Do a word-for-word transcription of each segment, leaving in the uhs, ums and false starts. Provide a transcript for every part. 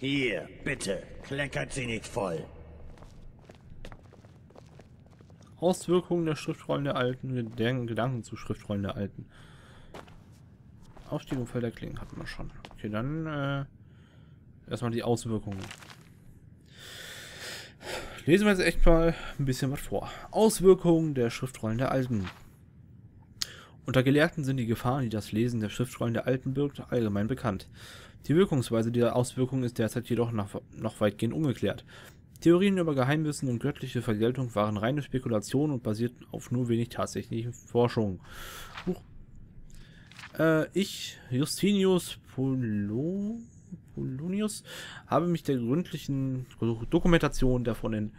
Hier, bitte, kleckert sie nicht voll. Auswirkungen der Schriftrollen der Alten, deren Gedanken zu Schriftrollen der Alten. Aufstieg und Fall der Klingen hatten wir schon. Okay, dann äh, erstmal die Auswirkungen. Lesen wir jetzt echt mal ein bisschen was vor. Auswirkungen der Schriftrollen der Alten. Unter Gelehrten sind die Gefahren, die das Lesen der Schriftrollen der Alten birgt, allgemein bekannt. Die Wirkungsweise dieser Auswirkungen ist derzeit jedoch noch, noch weitgehend ungeklärt. Theorien über Geheimwissen und göttliche Vergeltung waren reine Spekulationen und basierten auf nur wenig tatsächlichen Forschungen. Huch. Äh, ich, Justinius Polo, Polonius, habe mich der gründlichen Dokumentation der von den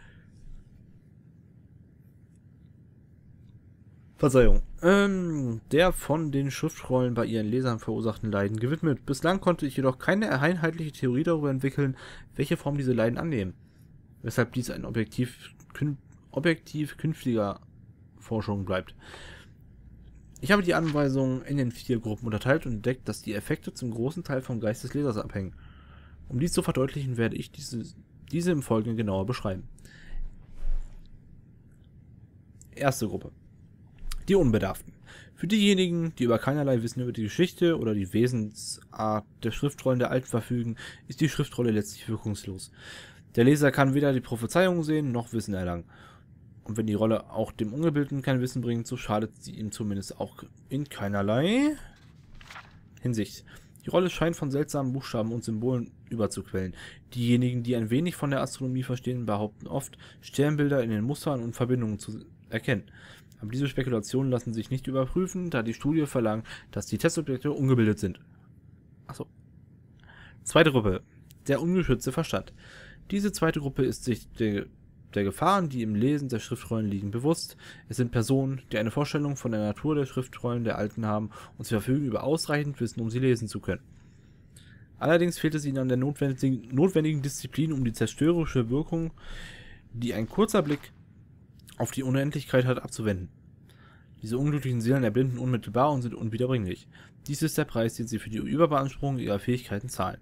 Verzeihung. Ähm, der von den Schriftrollen bei ihren Lesern verursachten Leiden gewidmet. Bislang konnte ich jedoch keine einheitliche Theorie darüber entwickeln, welche Form diese Leiden annehmen. Weshalb dies ein Objektiv, kün, Objektiv künftiger Forschung bleibt. Ich habe die Anweisungen in den vier Gruppen unterteilt und entdeckt, dass die Effekte zum großen Teil vom Geist des Lesers abhängen. Um dies zu verdeutlichen, werde ich diese, diese im Folgenden genauer beschreiben. Erste Gruppe. Die Unbedarften. Für diejenigen, die über keinerlei Wissen über die Geschichte oder die Wesensart der Schriftrollen der Alten verfügen, ist die Schriftrolle letztlich wirkungslos. Der Leser kann weder die Prophezeiung sehen, noch Wissen erlangen. Und wenn die Rolle auch dem Ungebildeten kein Wissen bringt, so schadet sie ihm zumindest auch in keinerlei Hinsicht. Die Rolle scheint von seltsamen Buchstaben und Symbolen überzuquellen. Diejenigen, die ein wenig von der Astronomie verstehen, behaupten oft, Sternbilder in den Mustern und Verbindungen zu erkennen. Aber diese Spekulationen lassen sich nicht überprüfen, da die Studie verlangt, dass die Testobjekte ungebildet sind. Achso. Zweite Gruppe. Der ungeschützte Verstand. Diese zweite Gruppe ist sich der, der Gefahren, die im Lesen der Schriftrollen liegen, bewusst. Es sind Personen, die eine Vorstellung von der Natur der Schriftrollen der Alten haben und sie verfügen über ausreichend Wissen, um sie lesen zu können. Allerdings fehlt es ihnen an der notwendigen, notwendigen Disziplin, um die zerstörerische Wirkung, die ein kurzer Blick auf die Unendlichkeit hat, abzuwenden. Diese unglücklichen Seelen erblinden unmittelbar und sind unwiederbringlich. Dies ist der Preis, den sie für die Überbeanspruchung ihrer Fähigkeiten zahlen.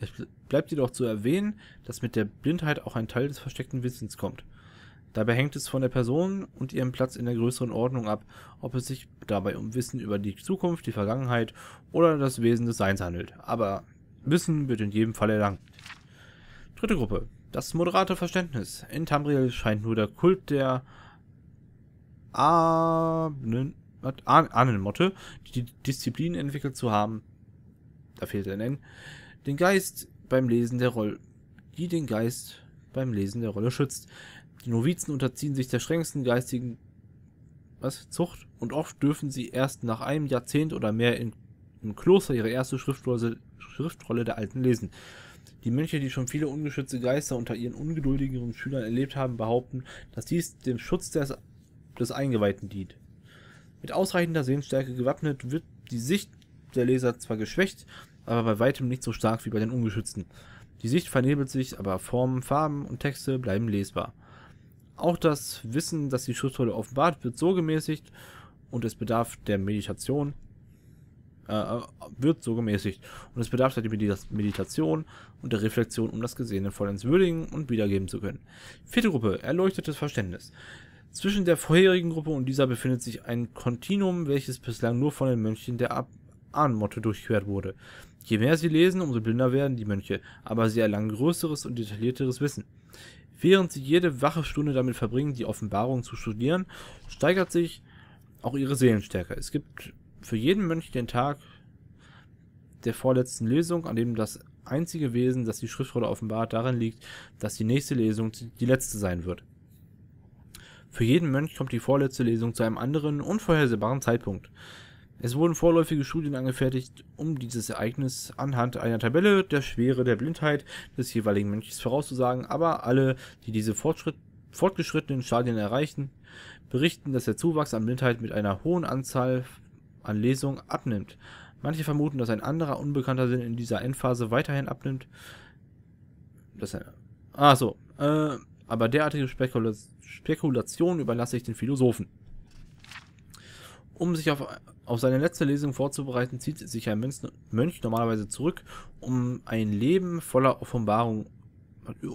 Es bleibt jedoch zu erwähnen, dass mit der Blindheit auch ein Teil des versteckten Wissens kommt. Dabei hängt es von der Person und ihrem Platz in der größeren Ordnung ab, ob es sich dabei um Wissen über die Zukunft, die Vergangenheit oder das Wesen des Seins handelt. Aber Wissen wird in jedem Fall erlangt. Dritte Gruppe. Das moderate Verständnis. In Tamriel scheint nur der Kult der Ahnenmotte die Disziplin entwickelt zu haben. Da fehlt ein N. Den Geist beim Lesen der Rolle, die den Geist beim Lesen der Rolle schützt. Die Novizen unterziehen sich der strengsten geistigen was, Zucht und oft dürfen sie erst nach einem Jahrzehnt oder mehr in, im Kloster ihre erste Schriftrolle, Schriftrolle der Alten lesen. Die Mönche, die schon viele ungeschützte Geister unter ihren ungeduldigeren Schülern erlebt haben, behaupten, dass dies dem Schutz des, des Eingeweihten dient. Mit ausreichender Sehensstärke gewappnet wird die Sicht der Leser zwar geschwächt, aber bei weitem nicht so stark wie bei den Ungeschützten. Die Sicht vernebelt sich, aber Formen, Farben und Texte bleiben lesbar. Auch das Wissen, das die Schriftrolle offenbart, wird so gemäßigt und es bedarf der Meditation, äh, wird so gemäßigt und es bedarf der Meditation und der Reflexion, um das Gesehene vollends würdigen und wiedergeben zu können. Vierte Gruppe, erleuchtetes Verständnis. Zwischen der vorherigen Gruppe und dieser befindet sich ein Kontinuum, welches bislang nur von den Mönchen der Ab Ahnenmotte durchquert wurde. Je mehr sie lesen, umso blinder werden die Mönche, aber sie erlangen größeres und detaillierteres Wissen. Während sie jede wache Stunde damit verbringen, die Offenbarung zu studieren, steigert sich auch ihre Seelenstärke. Es gibt für jeden Mönch den Tag der vorletzten Lesung, an dem das einzige Wesen, das die Schriftrolle offenbart, darin liegt, dass die nächste Lesung die letzte sein wird. Für jeden Mönch kommt die vorletzte Lesung zu einem anderen, unvorhersehbaren Zeitpunkt. Es wurden vorläufige Studien angefertigt, um dieses Ereignis anhand einer Tabelle der Schwere der Blindheit des jeweiligen Mönches vorauszusagen, aber alle, die diese Fortschritt, fortgeschrittenen Stadien erreichen, berichten, dass der Zuwachs an Blindheit mit einer hohen Anzahl an Lesungen abnimmt. Manche vermuten, dass ein anderer unbekannter Sinn in dieser Endphase weiterhin abnimmt. Das ist ah so, äh, aber derartige Spekula- Spekulationen überlasse ich den Philosophen. Um sich auf, auf seine letzte Lesung vorzubereiten, zieht sich ein Mönch, Mönch normalerweise zurück, um ein Leben voller Offenbarung,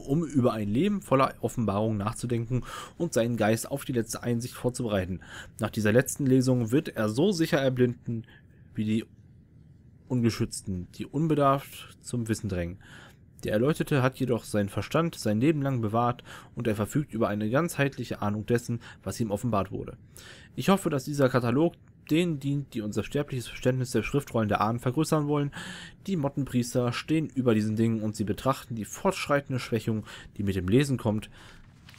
um über ein Leben voller Offenbarung nachzudenken und seinen Geist auf die letzte Einsicht vorzubereiten. Nach dieser letzten Lesung wird er so sicher erblinden, wie die Ungeschützten, die unbedarft zum Wissen drängen. Der Erleuchtete hat jedoch seinen Verstand sein Leben lang bewahrt und er verfügt über eine ganzheitliche Ahnung dessen, was ihm offenbart wurde. Ich hoffe, dass dieser Katalog denen dient, die unser sterbliches Verständnis der Schriftrollen der Ahnen vergrößern wollen. Die Mottenpriester stehen über diesen Dingen und sie betrachten die fortschreitende Schwächung, die mit dem Lesen kommt,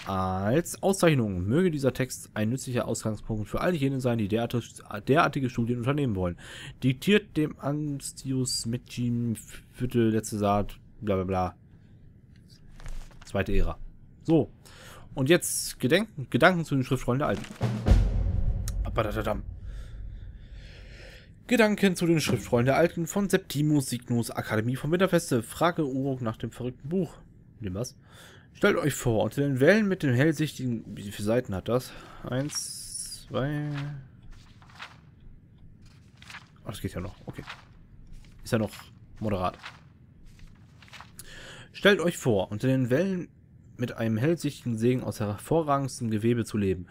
als Auszeichnung. Möge dieser Text ein nützlicher Ausgangspunkt für all jene sein, die derartige Studien unternehmen wollen. Diktiert dem Anstius Mitchim Viertel letzte Saat, bla bla bla. Zweite Ära. So. Und jetzt Gedenken, Gedanken zu den Schriftrollen der Alten. Abadadadam. Gedanken zu den Schriftrollen der Alten von Septimus Signus, Akademie vom Winterfeste. Frage Uruk nach dem verrückten Buch. Nimm was? Stellt euch vor, unter den Wellen mit dem hellsichtigen... Wie viele Seiten hat das? Eins, zwei... Oh, das geht ja noch. Okay. Ist ja noch moderat. Stellt euch vor, unter den Wellen mit einem hellsichtigen Segen aus hervorragendem Gewebe zu leben.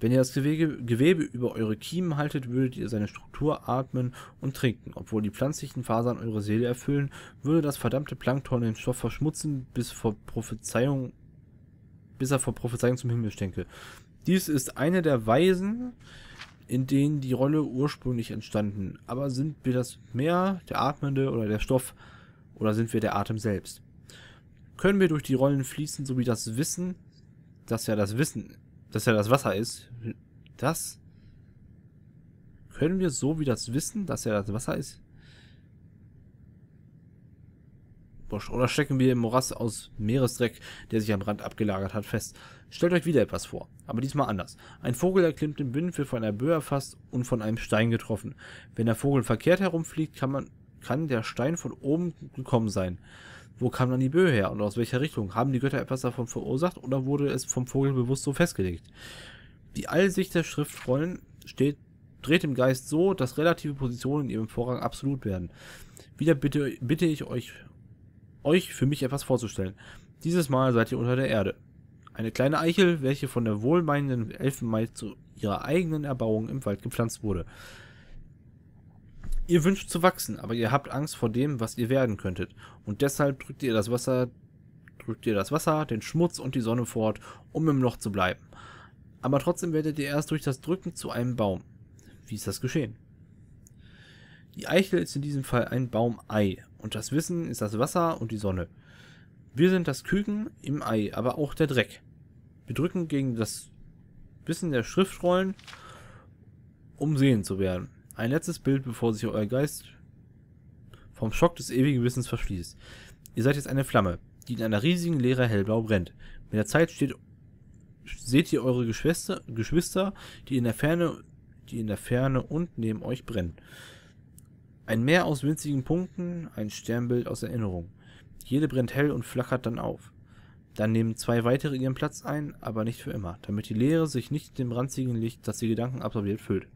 Wenn ihr das Gewebe, Gewebe über eure Kiemen haltet, würdet ihr seine Struktur atmen und trinken. Obwohl die pflanzlichen Fasern eure Seele erfüllen, würde das verdammte Plankton den Stoff verschmutzen, bis, vor Prophezeiung, bis er vor Prophezeiung zum Himmel stänke. Dies ist eine der Weisen, in denen die Rolle ursprünglich entstanden. Aber sind wir das Meer, der Atmende oder der Stoff, oder sind wir der Atem selbst? Können wir durch die Rollen fließen, sowie das Wissen, dass ja das Wissen dass ja das Wasser ist, das können wir so wie das Wissen, dass ja das Wasser ist? Oder stecken wir im Morast aus Meeresdreck, der sich am Rand abgelagert hat, fest? Stellt euch wieder etwas vor, aber diesmal anders. Ein Vogel erklimmt den Binnenwiff von einer Böe erfasst und von einem Stein getroffen. Wenn der Vogel verkehrt herumfliegt, kann, man, kann der Stein von oben gekommen sein. Wo kam dann die Böe her und aus welcher Richtung? Haben die Götter etwas davon verursacht oder wurde es vom Vogel bewusst so festgelegt? Die Allsicht der Schriftrollen steht, dreht im Geist so, dass relative Positionen in ihrem Vorrang absolut werden. Wieder bitte, bitte ich euch, euch für mich etwas vorzustellen. Dieses Mal seid ihr unter der Erde. Eine kleine Eichel, welche von der wohlmeinenden Elfenmaid zu ihrer eigenen Erbauung im Wald gepflanzt wurde. Ihr wünscht zu wachsen, aber ihr habt Angst vor dem, was ihr werden könntet. Und deshalb drückt ihr das Wasser, drückt ihr das Wasser, den Schmutz und die Sonne fort, um im Loch zu bleiben. Aber trotzdem werdet ihr erst durch das Drücken zu einem Baum. Wie ist das geschehen? Die Eichel ist in diesem Fall ein Baum-Ei. Und das Wissen ist das Wasser und die Sonne. Wir sind das Küken im Ei, aber auch der Dreck. Wir drücken gegen das Wissen der Schriftrollen, um sehen zu werden. Ein letztes Bild, bevor sich euer Geist vom Schock des ewigen Wissens verschließt. Ihr seid jetzt eine Flamme, die in einer riesigen Leere hellblau brennt. Mit der Zeit steht, seht ihr eure Geschwister, Geschwister, die in der Ferne, die in der Ferne und neben euch brennen. Ein Meer aus winzigen Punkten, ein Sternbild aus Erinnerung. Jede brennt hell und flackert dann auf. Dann nehmen zwei weitere ihren Platz ein, aber nicht für immer, damit die Leere sich nicht mit dem ranzigen Licht, das die Gedanken absorbiert, füllt.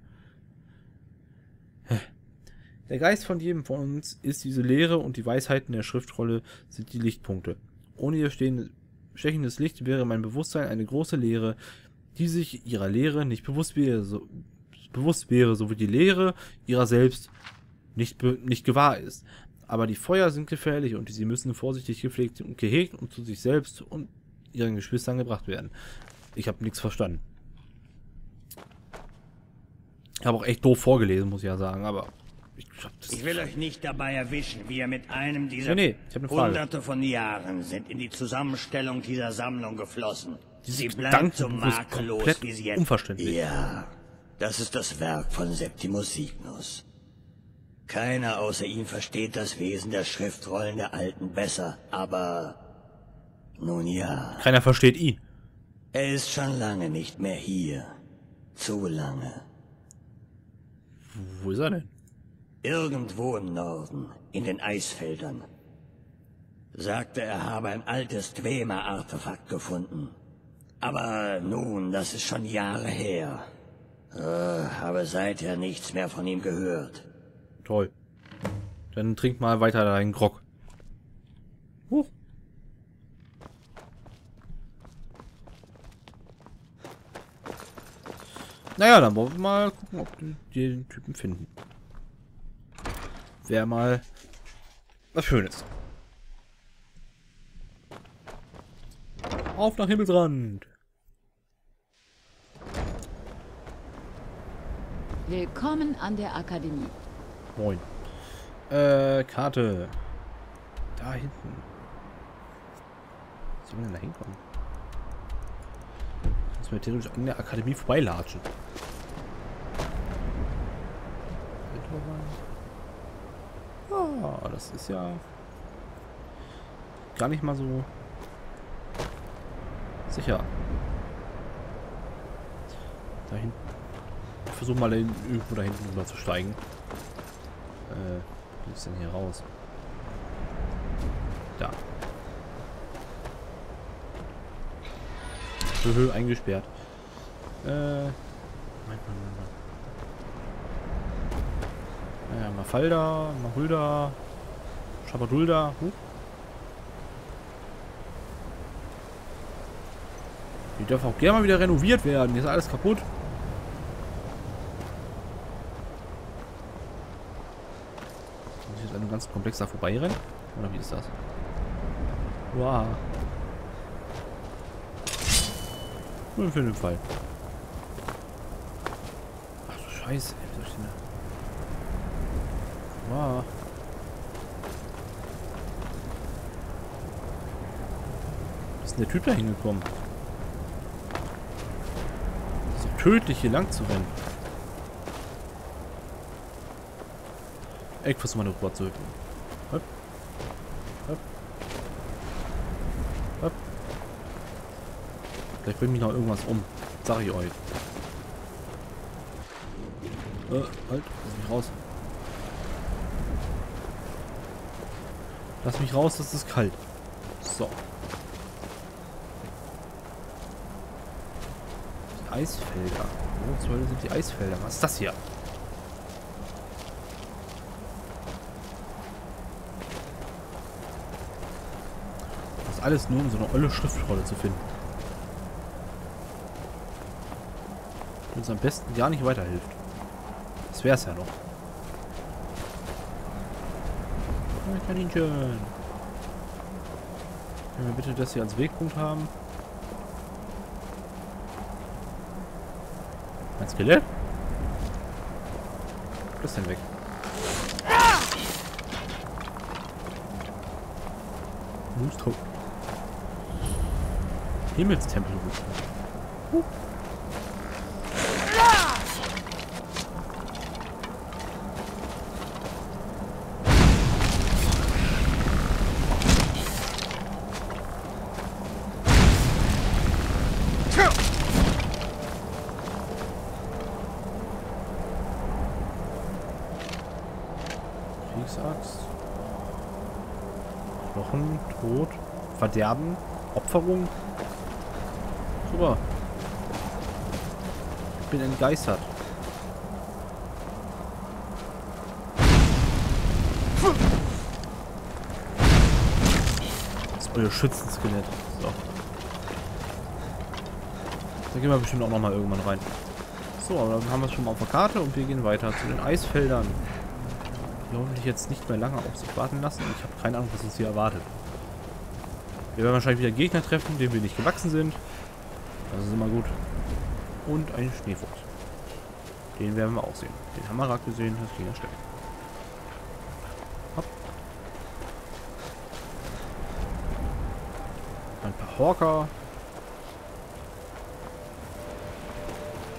Der Geist von jedem von uns ist diese Lehre und die Weisheiten der Schriftrolle sind die Lichtpunkte. Ohne ihr stechendes Licht wäre mein Bewusstsein eine große Lehre, die sich ihrer Lehre nicht bewusst wäre, so, bewusst wäre, so wie die Lehre ihrer selbst nicht, nicht gewahr ist. Aber die Feuer sind gefährlich und sie müssen vorsichtig gepflegt und gehegt und zu sich selbst und ihren Geschwistern gebracht werden. Ich habe nichts verstanden. Ich habe auch echt doof vorgelesen, muss ich ja sagen, aber... Ich, ich will euch nicht dabei erwischen, wie ihr mit einem dieser nee, nee, Hunderte von Jahren sind in die Zusammenstellung dieser Sammlung geflossen. Sie bleibt so makellos, wie sie jetzt... Unverständlich. Ja, das ist das Werk von Septimus Signus. Keiner außer ihm versteht das Wesen der Schriftrollen der Alten besser, aber... Nun ja... Keiner versteht ihn. Er ist schon lange nicht mehr hier. Zu lange. Wo ist er denn? Irgendwo im Norden, in den Eisfeldern. Sagte, er habe ein altes Dwemer-Artefakt gefunden. Aber nun, das ist schon Jahre her. Äh, habe seither nichts mehr von ihm gehört. Toll. Dann trink mal weiter deinen Grog. Huch. Naja, dann wollen wir mal gucken, ob wir den Typen finden. Wäre mal was Schönes. Auf nach Himmelsrand. Willkommen an der Akademie. Moin. Äh, Karte. Da hinten. Was soll man denn da hinkommen? Muss man theoretisch an der Akademie vorbeilatschen. Ah, das ist ja gar nicht mal so sicher. Da hinten. Ich versuche mal irgendwo da hinten rüber zu steigen. Äh, wie ist denn hier raus? Da. Höhö, eingesperrt. Äh, Moment, Moment, Moment. Naja, mal Falda, mal Hulda, Schabadulda, huh. Die dürfen auch gerne mal wieder renoviert werden. Hier ist alles kaputt. Muss ich jetzt an einem ganzen Komplex da vorbeirennen? Oder wie ist das? Wow. Nur für den Fall. Ach du Scheiße, ey, wieso steht da? Wow. Was ist denn der Typ da hingekommen? So tödlich hier lang zu rennen. Ich versuche mal eine Ruhe zu hüpfen. Hopp. Hopp. Hopp. Vielleicht bringt mich noch irgendwas um. Sag ich euch. Äh, halt. Lass mich raus. Lass mich raus, das ist kalt. So. Die Eisfelder. Wo zur Hölle sind die Eisfelder? Was ist das hier? Das ist alles nur, um so eine olle Schriftrolle zu finden. Die uns am besten gar nicht weiterhilft. Das wär's ja noch. Kaninchen. Können wir bitte das hier als Wegpunkt haben? Ein Skelett? Das ist denn weg. Moostro. Himmelstempel. Huh. Knochen, Tod, Verderben, Opferung. Super. Ich bin entgeistert. Das ist euer Schützenskelett. So. Da gehen wir bestimmt auch nochmal irgendwann rein. So, aber dann haben wir es schon mal auf der Karte und wir gehen weiter zu den Eisfeldern. Hoffentlich jetzt nicht mehr lange auf sich warten lassen. Ich habe keine Ahnung, was uns hier erwartet. Wir werden wahrscheinlich wieder Gegner treffen, denen wir nicht gewachsen sind. Das ist immer gut. Und einen Schneefuchs. Den werden wir auch sehen. Den haben wir gerade gesehen, das ging ja schnell. Hopp. Ein paar Horker.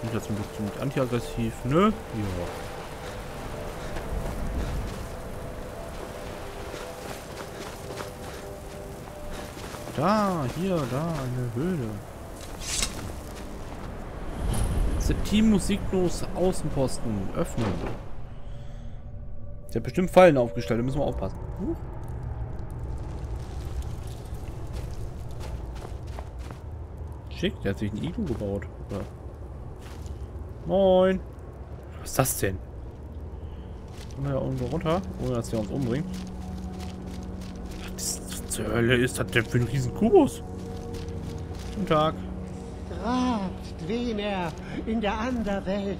Sind jetzt ein bisschen antiaggressiv, ne? Ja. Da, hier, da, eine Höhle. Septimus Signus Außenposten öffnen. Der hat bestimmt Fallen aufgestellt, da müssen wir aufpassen. Huh? Schick, der hat sich ein Iglu gebaut. Oder? Moin. Was ist das denn? Können wir da irgendwo runter, ohne dass wir uns umbringen? Was zur Hölle ist das denn für ein riesen Kubus? Guten Tag. Rat, Dwemer, in der Anderwelt.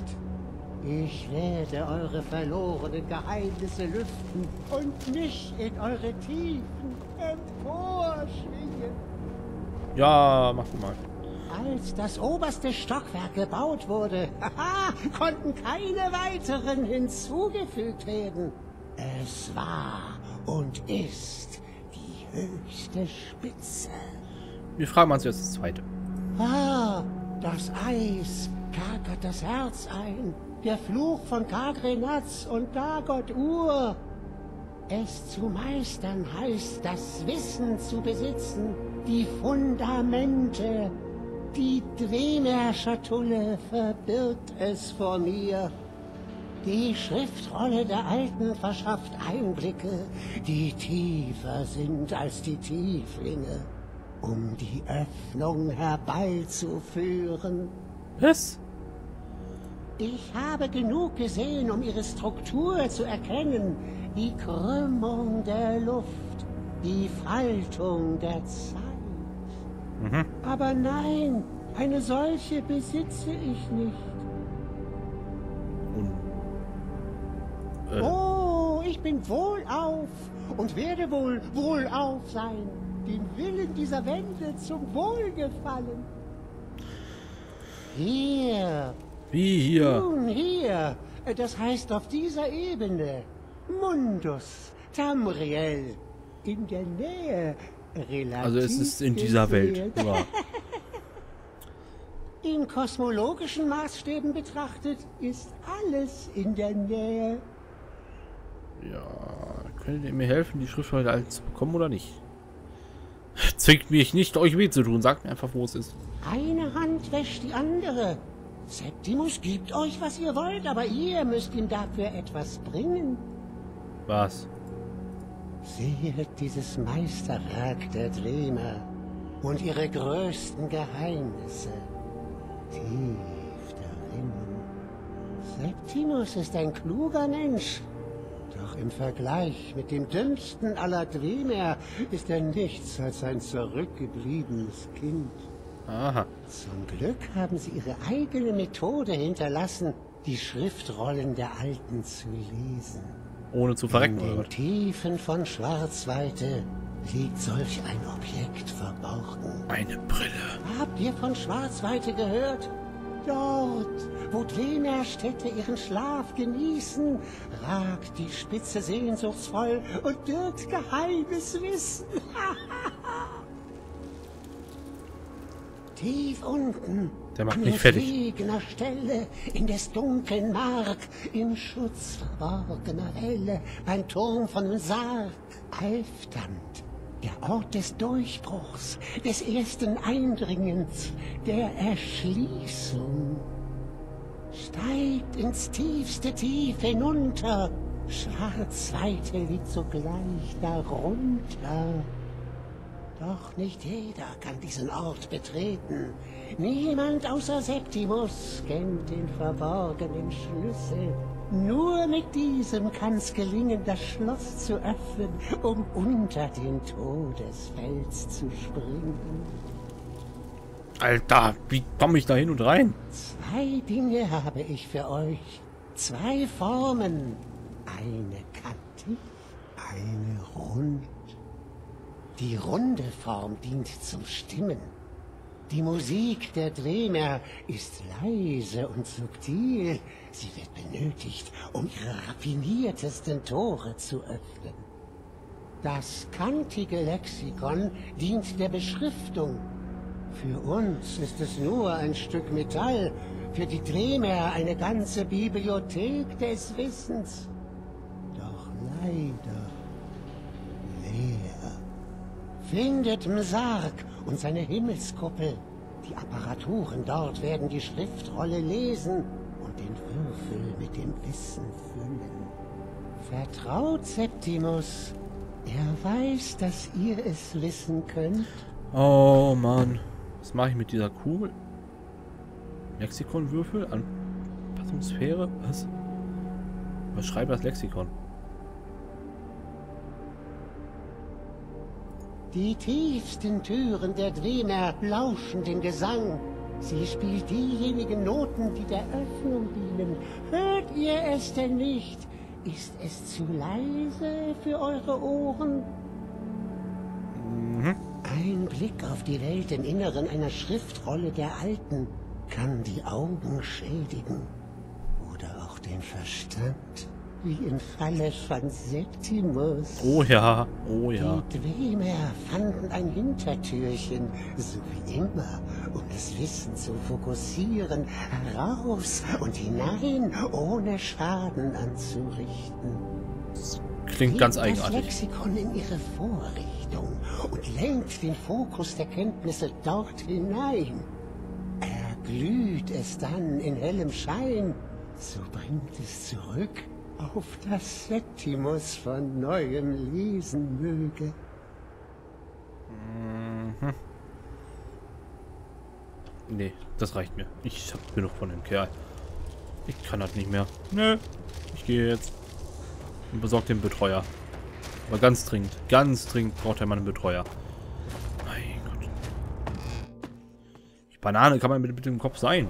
Ich werde eure verlorenen Geheimnisse lüften und mich in eure Tiefen emporschwingen. Ja, mach du mal. Als das oberste Stockwerk gebaut wurde, haha, konnten keine weiteren hinzugefügt werden. Es war und ist die höchste Spitze. Wir fragen uns jetzt das Zweite. Ah, das Eis kerkert das Herz ein. Der Fluch von Kagrenatz und Dagot-Ur. Es zu meistern heißt, das Wissen zu besitzen, die Fundamente. Die Dwemer-Schatulle verbirgt es vor mir. Die Schriftrolle der Alten verschafft Einblicke, die tiefer sind als die Tieflinge, um die Öffnung herbeizuführen. Was? Ich habe genug gesehen, um ihre Struktur zu erkennen. Die Krümmung der Luft, die Faltung der Zeit. Mhm. Aber nein, eine solche besitze ich nicht. Äh. Oh, ich bin wohlauf und werde wohl wohlauf sein. Dem Willen dieser Wände zum Wohlgefallen. Hier... Wie hier? Nun hier, das heißt auf dieser Ebene. Mundus, Tamriel, in der Nähe, relativ. Also es ist in dieser Welt. Ja. In kosmologischen Maßstäben betrachtet ist alles in der Nähe. Ja, könnt ihr mir helfen, die Schrift heute alt zu bekommen oder nicht? Zwingt mich nicht, euch weh zu tun. Sagt mir einfach, wo es ist. Eine Hand wäscht die andere. Septimus gibt euch, was ihr wollt, aber ihr müsst ihm dafür etwas bringen. Was? Seht dieses Meisterwerk der Dwemer und ihre größten Geheimnisse tief darin. Septimus ist ein kluger Mensch, doch im Vergleich mit dem dümmsten aller Dwemer ist er nichts als ein zurückgebliebenes Kind. Aha. Zum Glück haben sie ihre eigene Methode hinterlassen, die Schriftrollen der Alten zu lesen. Ohne zu verrecken. In den Tiefen von Schwarzweite liegt solch ein Objekt verborgen. Eine Brille. Habt ihr von Schwarzweite gehört? Dort, wo Dwemerstädte ihren Schlaf genießen, ragt die Spitze sehnsuchtsvoll und birgt geheimes Wissen. Tief unten, der macht mich fertig. An entlegener Stelle, in des dunklen Mark, im Schutz verborgener Welle, beim Turm von Mzark, Alfdand, der Ort des Durchbruchs, des ersten Eindringens, der Erschließung. Steigt ins tiefste Tief hinunter, Schwarzweite liegt sogleich darunter. Doch nicht jeder kann diesen Ort betreten. Niemand außer Septimus kennt den verborgenen Schlüssel. Nur mit diesem kann's gelingen, das Schloss zu öffnen, um unter den Todesfels zu springen. Alter, wie komme ich da hin und rein? Zwei Dinge habe ich für euch. Zwei Formen. Eine kantig, eine rund. Die runde Form dient zum Stimmen. Die Musik der Dwemer ist leise und subtil. Sie wird benötigt, um ihre raffiniertesten Tore zu öffnen. Das kantige Lexikon dient der Beschriftung. Für uns ist es nur ein Stück Metall, für die Dwemer eine ganze Bibliothek des Wissens. Doch leider leer. Findet Mzark und seine Himmelskuppel. Die Apparaturen dort werden die Schriftrolle lesen und den Würfel mit dem Wissen füllen. Vertraut Septimus. Er weiß, dass ihr es wissen könnt. Oh Mann. Was mache ich mit dieser Kugel? Lexikonwürfel an. Atmosphäre? Was? Was schreibt das Lexikon? Die tiefsten Türen der Dwemer lauschen den Gesang. Sie spielt diejenigen Noten, die der Öffnung dienen. Hört ihr es denn nicht? Ist es zu leise für eure Ohren? Mhm. Ein Blick auf die Welt im Inneren einer Schriftrolle der Alten kann die Augen schädigen. Oder auch den Verstand. Wie im Falle von Septimus. Oh ja, oh ja. Die Dwemer fanden ein Hintertürchen, so wie immer, um das Wissen zu fokussieren, raus und hinein, ohne Schaden anzurichten. Das klingt ganz eigenartig. Das Lexikon in ihre Vorrichtung und lenkt den Fokus der Kenntnisse dort hinein. Erglüht es dann in hellem Schein, so bringt es zurück, auf das Septimus von neuem lesen möge. Mhm. Nee, das reicht mir. Ich hab genug von dem Kerl. Ich kann das nicht mehr. Nö. Ich gehe jetzt und besorge den Betreuer. Aber ganz dringend. Ganz dringend braucht er mal einen Betreuer. Mein Gott. Die Banane kann man mit, mit dem Kopf sein.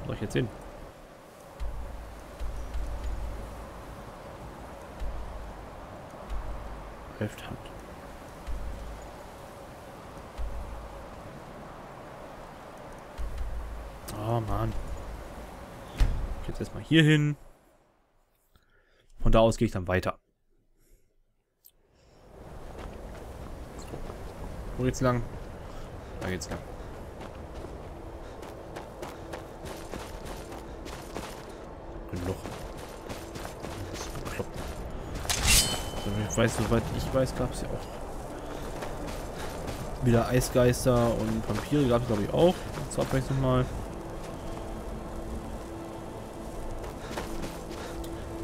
Was soll ich jetzt hin? Helft Hand. Oh Mann. Ich jetzt erstmal hier hin. Von da aus gehe ich dann weiter. So. Wo geht's lang? Da geht's lang. Genug. Ich weiß, soweit ich weiß, gab es ja auch wieder Eisgeister und Vampire, gab es glaube ich auch. Zur Abwechslung mal.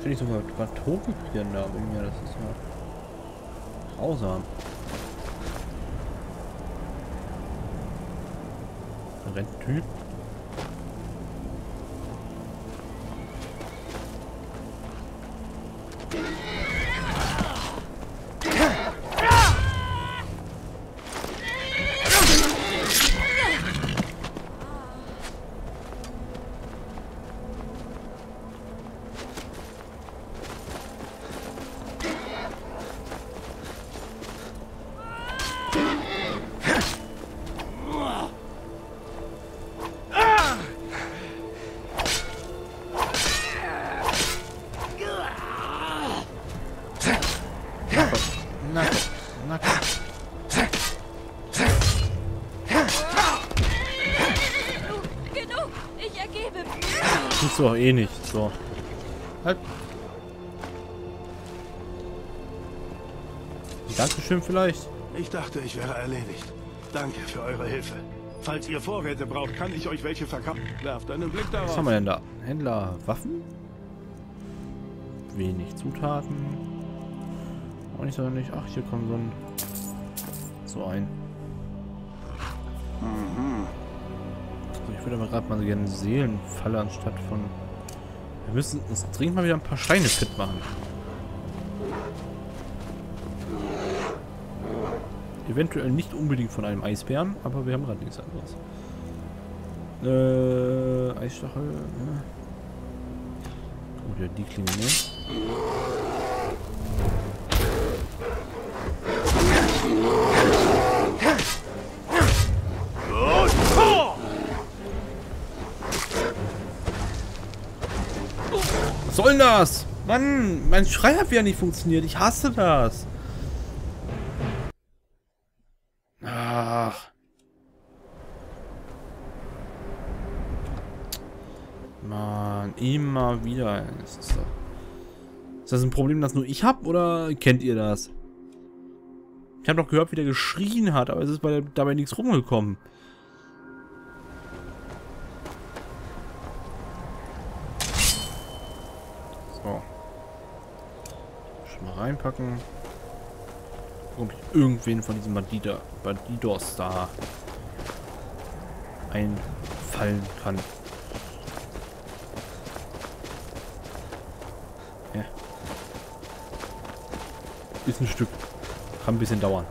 Finde ich sogar ein paar Totenpieren da bei mir, das ist ja grausam. Ein Renntyp. Doch eh nicht. So. Halt. Dankeschön vielleicht. Ich dachte, ich wäre erledigt. Danke für eure Hilfe. Falls ihr Vorräte braucht, kann ich euch welche verkaufen. Werft einen Blick darauf. Was haben wir denn da? Händler, Waffen? Wenig Zutaten. Auch nicht so nicht. Ach, hier kommt so ein. So ein. Mhm. Ich würde aber gerade mal so gerne Seelenfalle anstatt von. Wir müssen uns dringend mal wieder ein paar Steine fit machen. Eventuell nicht unbedingt von einem Eisbären, aber wir haben gerade nichts anderes. Äh, Eisstachel. Ne? Oder die Klinge. Was soll denn das? Mann, mein Schrei hat wieder nicht funktioniert. Ich hasse das. Ach. Mann, immer wieder. Ist das, ist das ein Problem, das nur ich habe? Oder kennt ihr das? Ich habe doch gehört, wie der geschrien hat, aber es ist bei der, dabei nichts rumgekommen. Reinpacken. Ob ich irgendwen von diesen Bandida, Bandidos da einfallen kann. Ja. Ist ein Stück. Kann ein bisschen dauern.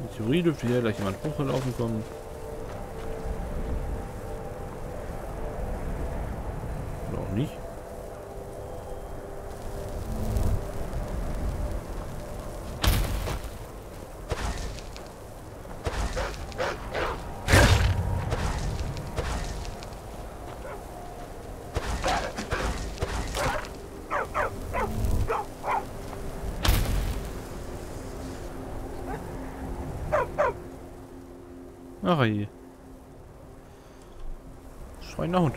In Theorie dürfte hier gleich jemand hochgelaufen kommen. Oder auch nicht. Ach je. Schweiner Hund.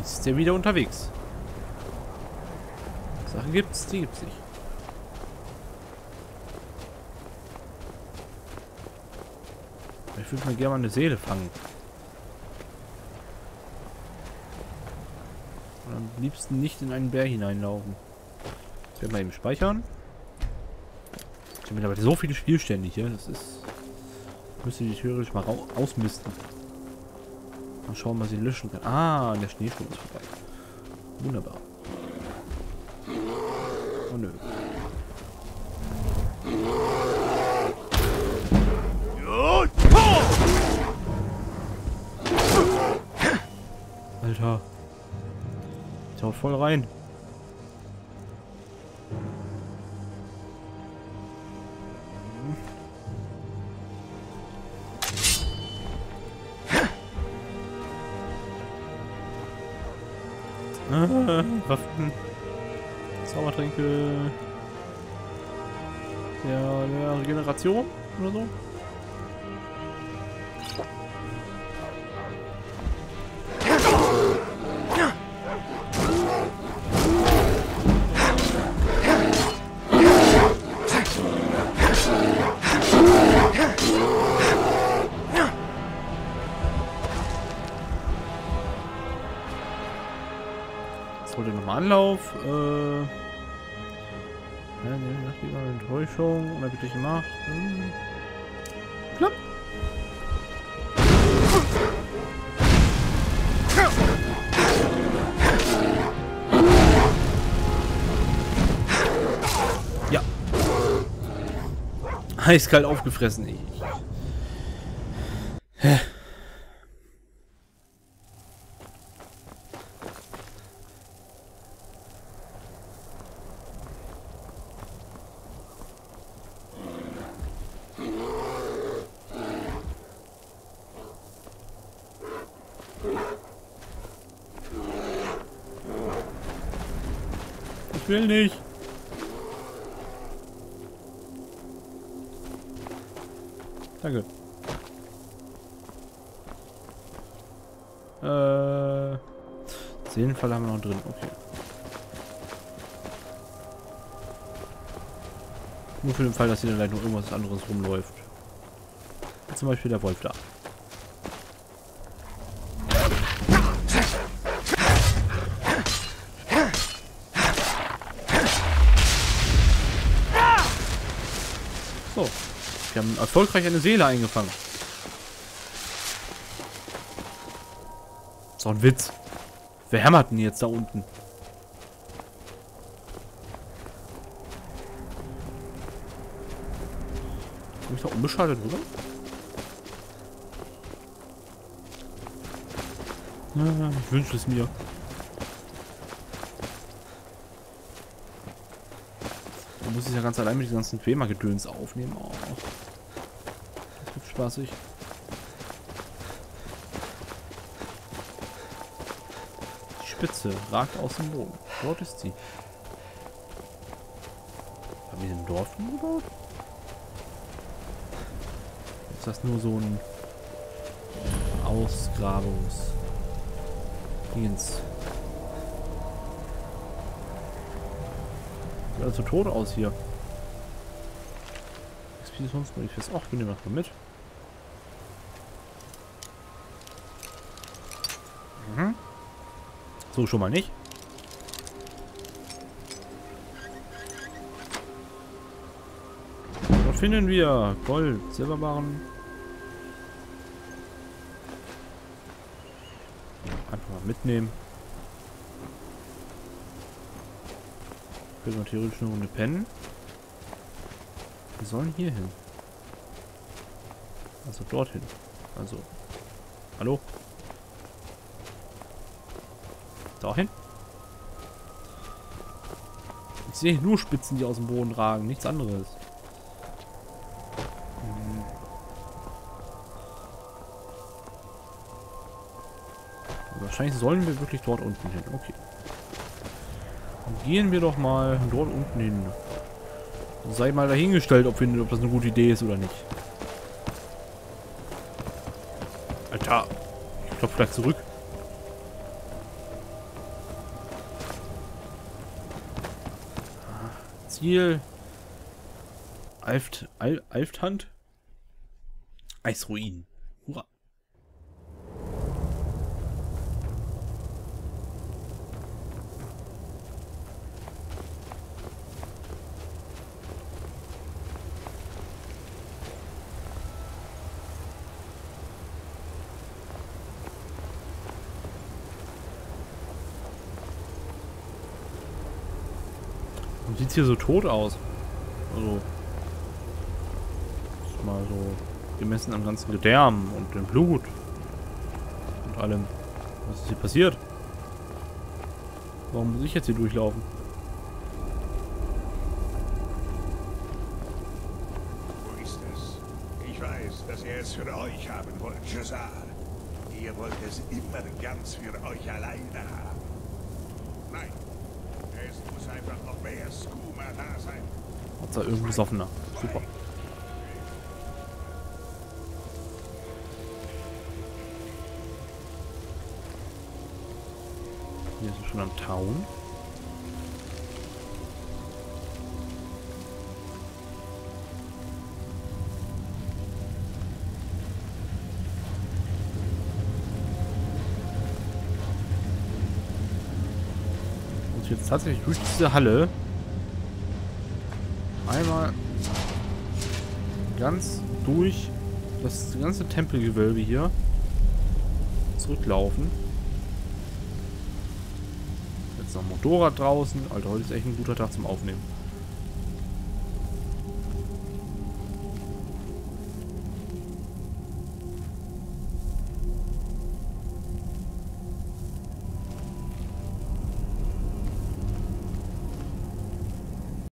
Ist der wieder unterwegs? Sachen gibt's, die gibt's nicht. Ich würde mir gerne mal eine Seele fangen. Und am liebsten nicht in einen Bär hineinlaufen. Ich werde mal eben speichern. Ich habe mittlerweile so viele Spielstände hier, das ist... Müsste die Türe mal ausmisten. Mal schauen, was sie löschen kann. Ah, der Schneesturm ist vorbei. Wunderbar. Oh nö. Alter. Ich hau voll rein. Waffen. Zaubertränke. Der, der Regeneration oder so. Anlauf, äh, ja, ne, nach lieber Enttäuschung, unerbittliche Macht. Hm. Klapp. Ja. Eiskalt aufgefressen, ich. Hä? Ich will nicht. Danke. Äh. Seelenfall haben wir noch drin. Okay. Nur für den Fall, dass hier vielleicht noch irgendwas anderes rumläuft. Zum Beispiel der Wolf da. Wir haben erfolgreich eine Seele eingefangen. So ein Witz. Wer hämmert denn jetzt da unten? Bin ich da unbeschadet, oder? Ja, ich wünsche es mir. Da muss ich ja ganz allein mit diesen ganzen Dwemer-Gedöns aufnehmen. Oh. Spaßig. Die Spitze ragt aus dem Boden. Dort ist sie. Haben wir den Dorf gebaut? Ist das nur so ein Ausgrabungs-Dingens? Sieht also tot aus hier. Expeditionsmanifest. Ach, ich nehme das mal mit. So schon mal nicht. Dort finden wir Gold, Silberbarren, mitnehmen. Können wir theoretisch eine Runde pennen. Wir sollen hier hin. Also dorthin. Also. Hallo? Dahin? Ich sehe nur Spitzen, die aus dem Boden ragen. Nichts anderes. Hm. Wahrscheinlich sollen wir wirklich dort unten hin. Okay. Gehen wir doch mal dort unten hin. Sei mal dahingestellt, ob, wir, ob das eine gute Idee ist oder nicht. Alter, ich klopfe gleich zurück. Ziel. Alft, Al, Alfthand? Eisruin. Hurra. Sieht hier so tot aus. Also mal so gemessen am ganzen Gedärm und dem Blut und allem. Was ist hier passiert? Warum muss ich jetzt hier durchlaufen? Wo ist es? Ich weiß, dass ihr es für euch haben wollt, Cesar. Ihr wollt es immer ganz für euch alleine haben. Nein. Es muss einfach noch mehr Skooma da sein. Hat's da irgendwie besoffener. Super. Hier sind wir schon am Town. Jetzt tatsächlich durch diese Halle einmal ganz durch das ganze Tempelgewölbe hier zurücklaufen. Jetzt noch ein Motorrad draußen. Alter, heute ist echt ein guter Tag zum Aufnehmen.